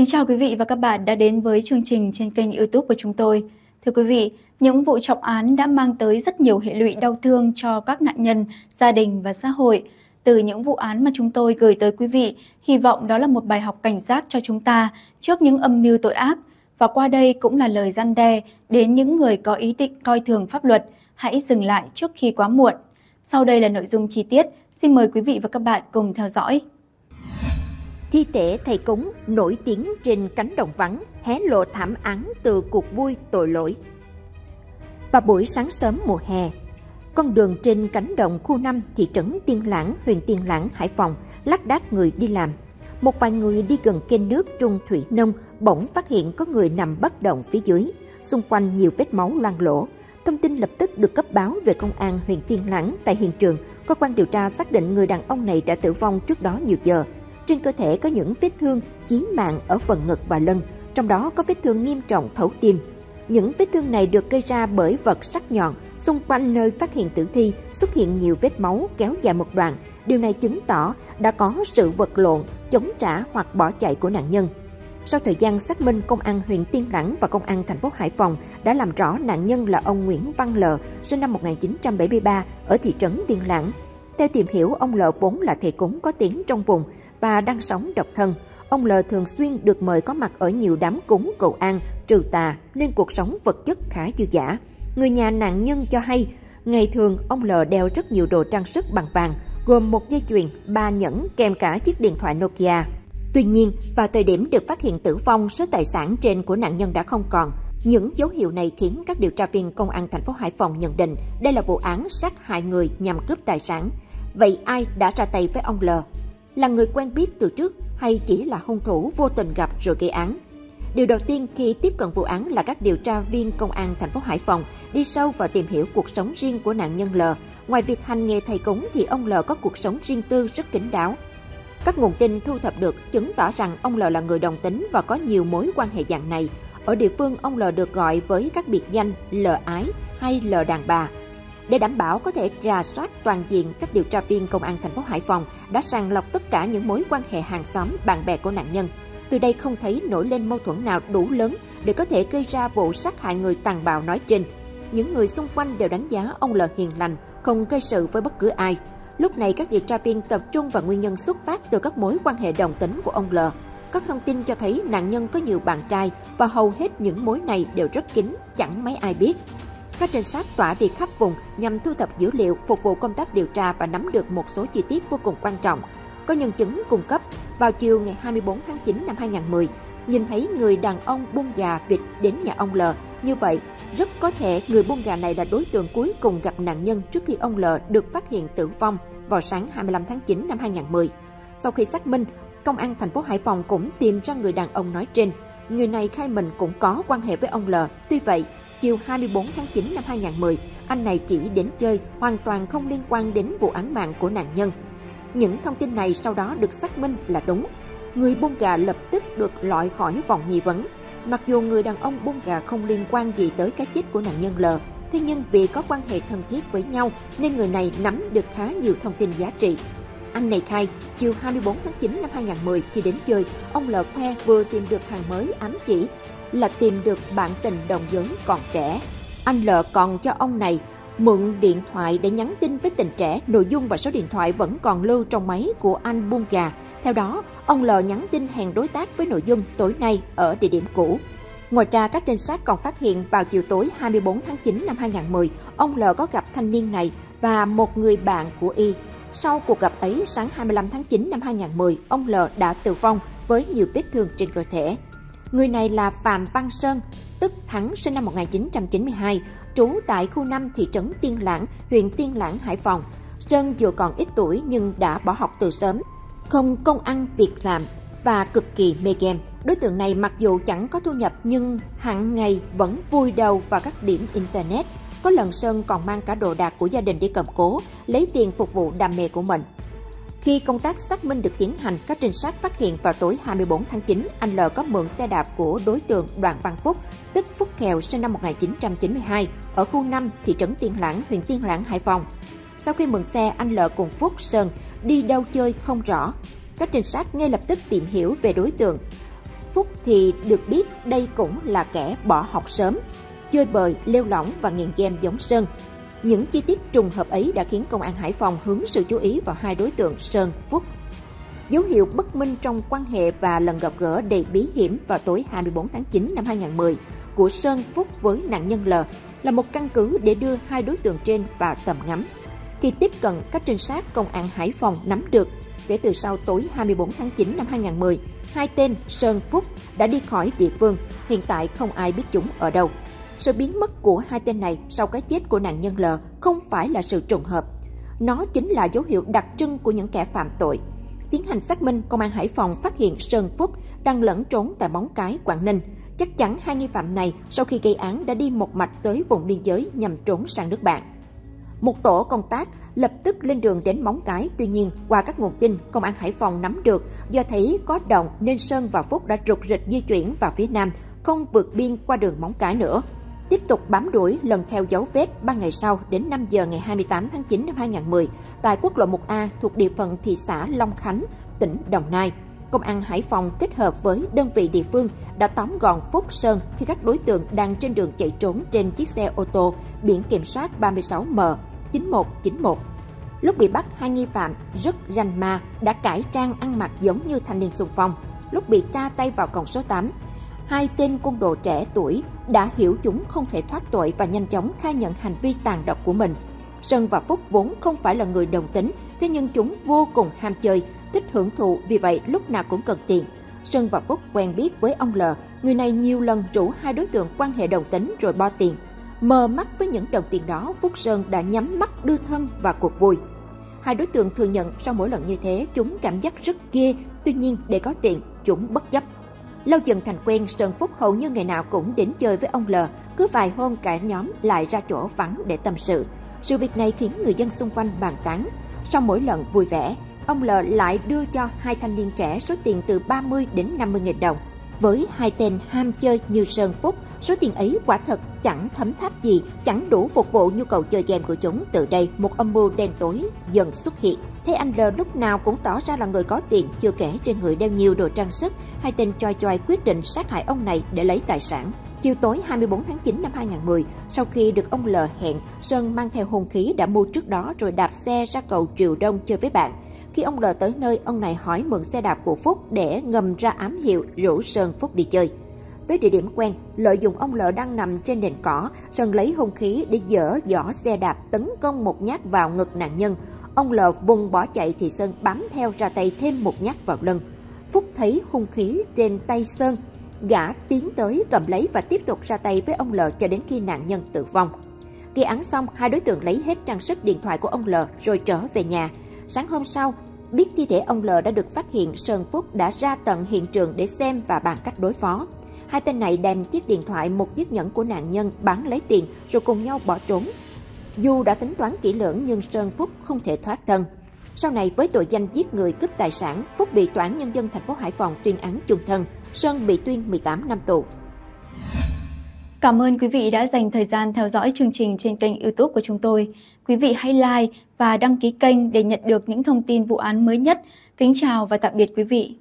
Kính chào quý vị và các bạn đã đến với chương trình trên kênh YouTube của chúng tôi. Thưa quý vị, những vụ trọng án đã mang tới rất nhiều hệ lụy đau thương cho các nạn nhân, gia đình và xã hội. Từ những vụ án mà chúng tôi gửi tới quý vị, hy vọng đó là một bài học cảnh giác cho chúng ta trước những âm mưu tội ác. Và qua đây cũng là lời răn đe đến những người có ý định coi thường pháp luật, hãy dừng lại trước khi quá muộn. Sau đây là nội dung chi tiết, xin mời quý vị và các bạn cùng theo dõi. Thi thể thầy cúng nổi tiếng trên cánh đồng vắng, hé lộ thảm án từ cuộc vui tội lỗi. Vào buổi sáng sớm mùa hè, con đường trên cánh đồng khu 5 thị trấn Tiên Lãng, huyện Tiên Lãng, Hải Phòng, lác đác người đi làm. Một vài người đi gần kênh nước Trung Thủy Nông bỗng phát hiện có người nằm bất động phía dưới, xung quanh nhiều vết máu loang lổ. Thông tin lập tức được cấp báo về công an huyện Tiên Lãng. Tại hiện trường, cơ quan điều tra xác định người đàn ông này đã tử vong trước đó nhiều giờ. Trên cơ thể có những vết thương chí mạng ở phần ngực và lưng, trong đó có vết thương nghiêm trọng thấu tim. Những vết thương này được gây ra bởi vật sắc nhọn. Xung quanh nơi phát hiện tử thi xuất hiện nhiều vết máu kéo dài một đoạn. Điều này chứng tỏ đã có sự vật lộn, chống trả hoặc bỏ chạy của nạn nhân. Sau thời gian xác minh, công an huyện Tiên Lãng và công an thành phố Hải Phòng đã làm rõ nạn nhân là ông Nguyễn Văn Lợ, sinh năm 1973 ở thị trấn Tiên Lãng. Theo tìm hiểu, ông Lợ vốn là thầy cúng có tiếng trong vùng và đang sống độc thân. Ông Lợ thường xuyên được mời có mặt ở nhiều đám cúng cầu an, trừ tà nên cuộc sống vật chất khá dư dả. Người nhà nạn nhân cho hay, ngày thường ông Lợ đeo rất nhiều đồ trang sức bằng vàng, gồm một dây chuyền, 3 nhẫn kèm cả chiếc điện thoại Nokia. Tuy nhiên, vào thời điểm được phát hiện tử vong, số tài sản trên của nạn nhân đã không còn. Những dấu hiệu này khiến các điều tra viên công an thành phố Hải Phòng nhận định đây là vụ án sát hại người nhằm cướp tài sản. Vậy ai đã ra tay với ông Lợ? Là người quen biết từ trước hay chỉ là hung thủ vô tình gặp rồi gây án? Điều đầu tiên khi tiếp cận vụ án là các điều tra viên công an thành phố Hải Phòng đi sâu vào tìm hiểu cuộc sống riêng của nạn nhân Lợ. Ngoài việc hành nghề thầy cúng thì ông Lợ có cuộc sống riêng tư rất kín đáo. Các nguồn tin thu thập được chứng tỏ rằng ông Lợ là người đồng tính và có nhiều mối quan hệ dạng này. Ở địa phương, ông Lợ được gọi với các biệt danh Lợ Ái hay Lợ Đàn Bà. Để đảm bảo có thể rà soát toàn diện, các điều tra viên công an thành phố Hải Phòng đã sàng lọc tất cả những mối quan hệ hàng xóm, bạn bè của nạn nhân. Từ đây không thấy nổi lên mâu thuẫn nào đủ lớn để có thể gây ra vụ sát hại người tàn bạo nói trên. Những người xung quanh đều đánh giá ông Lợ hiền lành, không gây sự với bất cứ ai. Lúc này các điều tra viên tập trung vào nguyên nhân xuất phát từ các mối quan hệ đồng tính của ông Lợ. Các thông tin cho thấy nạn nhân có nhiều bạn trai và hầu hết những mối này đều rất kín, chẳng mấy ai biết. Các trinh sát tỏa đi khắp vùng nhằm thu thập dữ liệu, phục vụ công tác điều tra và nắm được một số chi tiết vô cùng quan trọng. Có nhân chứng cung cấp, vào chiều ngày 24 tháng 9 năm 2010, nhìn thấy người đàn ông buôn gà vịt đến nhà ông Lợ. Như vậy, rất có thể người buôn gà này là đối tượng cuối cùng gặp nạn nhân trước khi ông Lợ được phát hiện tử vong vào sáng 25 tháng 9 năm 2010. Sau khi xác minh, công an thành phố Hải Phòng cũng tìm ra người đàn ông nói trên. Người này khai mình cũng có quan hệ với ông Lợ. Tuy vậy, chiều 24 tháng 9 năm 2010, anh này chỉ đến chơi, hoàn toàn không liên quan đến vụ án mạng của nạn nhân. Những thông tin này sau đó được xác minh là đúng. Người buôn gà lập tức được loại khỏi vòng nghi vấn. Mặc dù người đàn ông buôn gà không liên quan gì tới cái chết của nạn nhân Lợ, thế nhưng vì có quan hệ thân thiết với nhau nên người này nắm được khá nhiều thông tin giá trị. Anh này khai, chiều 24 tháng 9 năm 2010 khi đến chơi, ông Lợ khoe vừa tìm được hàng mới ám chỉ là tìm được bạn tình đồng giới còn trẻ. Anh Lợ còn cho ông này mượn điện thoại để nhắn tin với tình trẻ, nội dung và số điện thoại vẫn còn lưu trong máy của anh buôn gà. Theo đó, ông Lợ nhắn tin hẹn đối tác với nội dung tối nay ở địa điểm cũ. Ngoài ra, các trinh sát còn phát hiện vào chiều tối 24 tháng 9 năm 2010, ông Lợ có gặp thanh niên này và một người bạn của y. Sau cuộc gặp ấy, sáng 25 tháng 9 năm 2010, ông Lợ đã tử vong với nhiều vết thương trên cơ thể. Người này là Phạm Văn Sơn, tức Thắng, sinh năm 1992, trú tại khu 5 thị trấn Tiên Lãng, huyện Tiên Lãng, Hải Phòng. Sơn dù còn ít tuổi nhưng đã bỏ học từ sớm, không công ăn việc làm và cực kỳ mê game. Đối tượng này mặc dù chẳng có thu nhập nhưng hàng ngày vẫn vui đầu vào các điểm Internet. Có lần Sơn còn mang cả đồ đạc của gia đình đi cầm cố, lấy tiền phục vụ đam mê của mình. Khi công tác xác minh được tiến hành, các trinh sát phát hiện vào tối 24 tháng 9, anh Lợ có mượn xe đạp của đối tượng Đoàn Văn Phúc, tức Phúc Khèo, sinh năm 1992, ở khu 5, thị trấn Tiên Lãng, huyện Tiên Lãng, Hải Phòng. Sau khi mượn xe, anh Lợ cùng Phúc, Sơn đi đâu chơi không rõ. Các trinh sát ngay lập tức tìm hiểu về đối tượng. Phúc thì được biết đây cũng là kẻ bỏ học sớm, chơi bời, lêu lỏng và nghiện game giống Sơn. Những chi tiết trùng hợp ấy đã khiến công an Hải Phòng hướng sự chú ý vào hai đối tượng Sơn, Phúc. Dấu hiệu bất minh trong quan hệ và lần gặp gỡ đầy bí hiểm vào tối 24 tháng 9 năm 2010 của Sơn, Phúc với nạn nhân L là một căn cứ để đưa hai đối tượng trên vào tầm ngắm. Khi tiếp cận, các trinh sát công an Hải Phòng nắm được, kể từ sau tối 24 tháng 9 năm 2010, hai tên Sơn, Phúc đã đi khỏi địa phương, hiện tại không ai biết chúng ở đâu. Sự biến mất của hai tên này sau cái chết của nạn nhân L không phải là sự trùng hợp. Nó chính là dấu hiệu đặc trưng của những kẻ phạm tội. Tiến hành xác minh, công an Hải Phòng phát hiện Sơn, Phúc đang lẫn trốn tại Móng Cái, Quảng Ninh. Chắc chắn hai nghi phạm này sau khi gây án đã đi một mạch tới vùng biên giới nhằm trốn sang nước bạn. Một tổ công tác lập tức lên đường đến Móng Cái, tuy nhiên qua các nguồn tin công an Hải Phòng nắm được do thấy có động nên Sơn và Phúc đã rục rịch di chuyển vào phía nam, không vượt biên qua đường Móng Cái nữa. Tiếp tục bám đuổi lần theo dấu vết, 3 ngày sau đến 5 giờ ngày 28 tháng 9 năm 2010, tại quốc lộ 1A thuộc địa phận thị xã Long Khánh, tỉnh Đồng Nai, công an Hải Phòng kết hợp với đơn vị địa phương đã tóm gọn Phúc, Sơn khi các đối tượng đang trên đường chạy trốn trên chiếc xe ô tô biển kiểm soát 36M9191. Lúc bị bắt, hai nghi phạm rất ranh ma, đã cải trang ăn mặc giống như thanh niên xung phong. Lúc bị tra tay vào còng số 8, hai tên côn đồ trẻ tuổi đã hiểu chúng không thể thoát tội và nhanh chóng khai nhận hành vi tàn độc của mình. Sơn và Phúc vốn không phải là người đồng tính, thế nhưng chúng vô cùng ham chơi, thích hưởng thụ, vì vậy lúc nào cũng cần tiền. Sơn và Phúc quen biết với ông L, người này nhiều lần rủ hai đối tượng quan hệ đồng tính rồi bo tiền. Mờ mắt với những đồng tiền đó, Phúc, Sơn đã nhắm mắt đưa thân vào cuộc vui. Hai đối tượng thừa nhận sau mỗi lần như thế chúng cảm giác rất ghê, tuy nhiên để có tiền chúng bất chấp. Lâu dần thành quen, Sơn, Phúc hầu như ngày nào cũng đến chơi với ông L, cứ vài hôm cả nhóm lại ra chỗ vắng để tâm sự. Sự việc này khiến người dân xung quanh bàn tán. Sau mỗi lần vui vẻ, ông L lại đưa cho hai thanh niên trẻ số tiền từ 30 đến 50 nghìn đồng. Với hai tên ham chơi như Sơn, Phúc, số tiền ấy quả thật chẳng thấm tháp gì, chẳng đủ phục vụ nhu cầu chơi game của chúng. Từ đây, một âm mưu đen tối dần xuất hiện. Thấy anh L lúc nào cũng tỏ ra là người có tiền, chưa kể trên người đeo nhiều đồ trang sức, hai tên choi choi quyết định sát hại ông này để lấy tài sản. Chiều tối 24 tháng 9 năm 2010, sau khi được ông L hẹn, Sơn mang theo hung khí đã mua trước đó rồi đạp xe ra cầu Triều Đông chơi với bạn. Khi ông L tới nơi, ông này hỏi mượn xe đạp của Phúc để ngầm ra ám hiệu rủ Sơn, Phúc đi chơi. Tới địa điểm quen, lợi dụng ông L đang nằm trên nền cỏ, Sơn lấy hung khí để dở giỏ xe đạp tấn công một nhát vào ngực nạn nhân. Ông L vùng bỏ chạy thì Sơn bám theo ra tay thêm một nhát vào lưng. Phúc thấy hung khí trên tay Sơn, gã tiến tới cầm lấy và tiếp tục ra tay với ông L cho đến khi nạn nhân tử vong. Khi án xong, hai đối tượng lấy hết trang sức, điện thoại của ông L rồi trở về nhà. Sáng hôm sau, biết thi thể ông L đã được phát hiện, Sơn, Phúc đã ra tận hiện trường để xem và bàn cách đối phó. Hai tên này đem chiếc điện thoại, một chiếc nhẫn của nạn nhân bán lấy tiền rồi cùng nhau bỏ trốn. Dù đã tính toán kỹ lưỡng nhưng Sơn, Phúc không thể thoát thân. Sau này với tội danh giết người cướp tài sản, Phúc bị Tòa án Nhân dân thành phố Hải Phòng tuyên án chung thân, Sơn bị tuyên 18 năm tù. Cảm ơn quý vị đã dành thời gian theo dõi chương trình trên kênh YouTube của chúng tôi. Quý vị hãy like và đăng ký kênh để nhận được những thông tin vụ án mới nhất. Kính chào và tạm biệt quý vị.